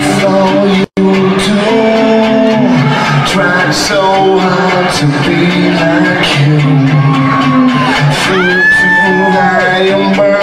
before you do. Tried so hard to be like you. Flew too high and burned.